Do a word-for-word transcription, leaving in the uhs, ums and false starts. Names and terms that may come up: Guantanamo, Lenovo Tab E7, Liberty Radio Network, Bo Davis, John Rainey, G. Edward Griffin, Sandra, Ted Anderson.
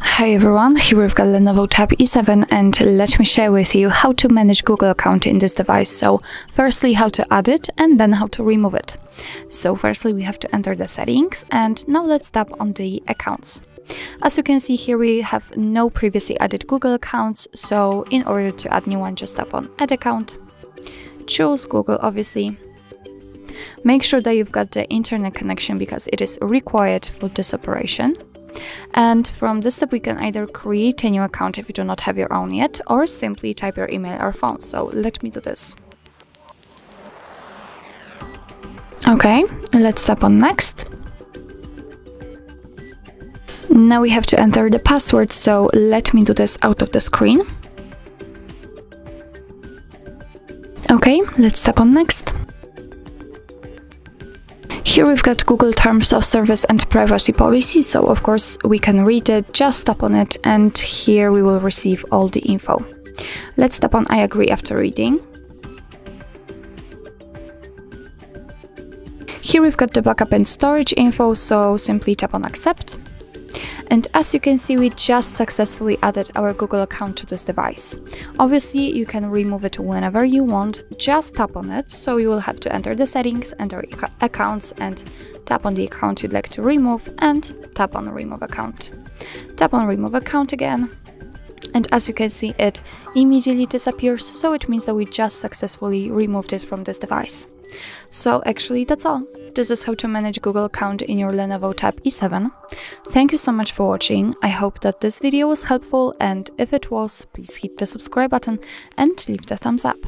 Hi everyone, here we've got Lenovo Tab E seven and let me share with you how to manage Google account in this device. So firstly, how to add it and then how to remove it. So firstly, we have to enter the settings and now let's tap on the accounts. As you can see here, we have no previously added Google accounts. So in order to add new one, just tap on add account, choose Google obviously. Make sure that you've got the internet connection because it is required for this operation. And from this step, we can either create a new account if you do not have your own yet, or simply type your email or phone. So let me do this. Okay, let's tap on next. Now we have to enter the password. So let me do this out of the screen. Okay, let's tap on next. Here we've got Google Terms of Service and Privacy Policy, so of course we can read it, just tap on it and here we will receive all the info. Let's tap on I agree after reading. Here we've got the backup and storage info, so simply tap on accept. And as you can see, we just successfully added our Google account to this device. Obviously, you can remove it whenever you want, just tap on it. So you will have to enter the settings, enter accounts and tap on the account you'd like to remove and tap on remove account. Tap on remove account again. And as you can see, it immediately disappears. So it means that we just successfully removed it from this device. So actually that's all. This is how to manage Google account in your Lenovo Tab E seven. Thank you so much for watching. I hope that this video was helpful and if it was, please hit the subscribe button and leave the thumbs up.